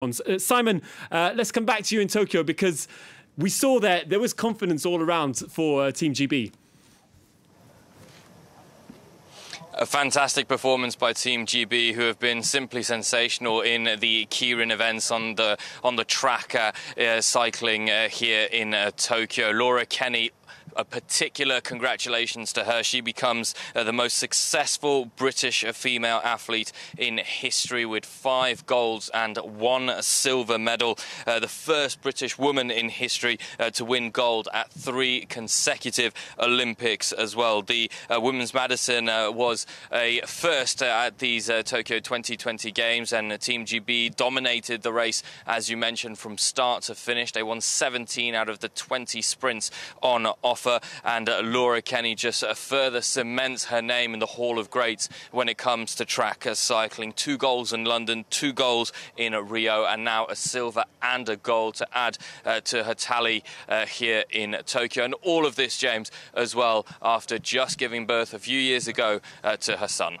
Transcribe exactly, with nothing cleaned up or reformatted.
Uh, Simon, uh, let's come back to you in Tokyo, because we saw that there was confidence all around for uh, Team G B. A fantastic performance by Team G B, who have been simply sensational in the Kirin events on the on the track uh, uh, cycling uh, here in uh, Tokyo. Laura Kenny, a particular congratulations to her. She becomes uh, the most successful British female athlete in history, with five golds and one silver medal. Uh, the first British woman in history uh, to win gold at three consecutive Olympics as well. The uh, women's Madison uh, was a first uh, at these uh, Tokyo twenty twenty Games, and uh, Team G B dominated the race, as you mentioned, from start to finish. They won seventeen out of the twenty sprints on offer. And uh, Laura Kenny just uh, further cements her name in the Hall of Greats when it comes to track uh, cycling. Two goals in London, two goals in uh, Rio, and now a silver and a gold to add uh, to her tally uh, here in Tokyo. And all of this, James, as well, after just giving birth a few years ago uh, to her son.